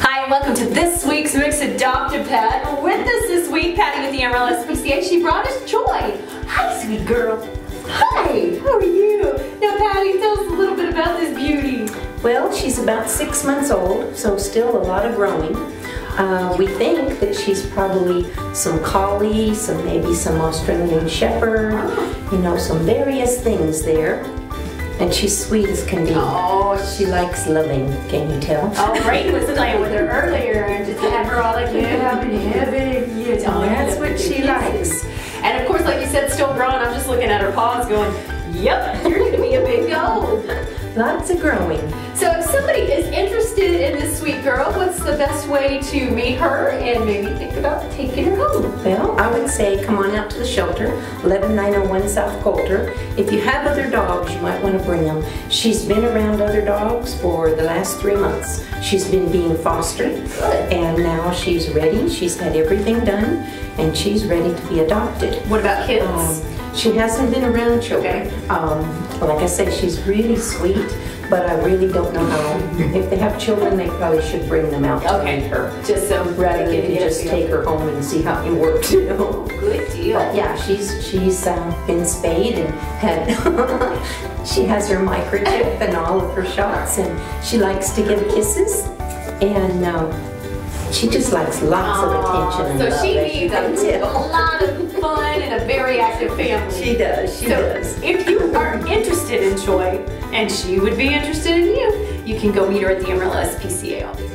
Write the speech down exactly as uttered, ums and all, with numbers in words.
Hi and welcome to this week's Mix Adopt a Pet. With us this week, Patty with the Amarillo S P C A, she brought us Choy. Hi, sweet girl. Hi, how are you? Now Patty, tell us a little bit about this beauty. Well, she's about six months old, so still a lot of growing. Uh, we think that she's probably some Collie, some maybe some Australian Shepherd, you know, some various things there. And she's sweet as can be. Oh, she likes loving, can you tell? Oh, Ray was playing with her earlier and just had her all like, get up in heaven, you know, that's what she likes. And of course, like you said, still growing, I'm just looking at her paws going, yep, you're gonna be a big go. Lots of growing. So if somebody is interested in this sweet girl, what's the best way to meet her and maybe think about taking her home? Well, I would say come on out to the shelter, eleven nine oh one South Coulter. If you have other dogs, you might want to bring them. She's been around other dogs for the last three months. She's been being fostered, and now she's ready. She's got everything done, and she's ready to be adopted. What about kids? Um, She hasn't been around children. Okay. Um, like I said, she's really sweet, but I really don't know how. If they have children, they probably should bring them out to okay. meet her. Just so rather than just take her home and see how it works. You know? Good deal. But yeah, she's she's uh, been spayed and had. She has her microchip and all of her shots, and she likes to give kisses and. Um, She just likes lots Aww. Of attention. So she needs a, a lot of fun and a very active family. She does, she so does. If you are interested in Choy, and she would be interested in you, you can go meet her at the Amarillo S P C A office.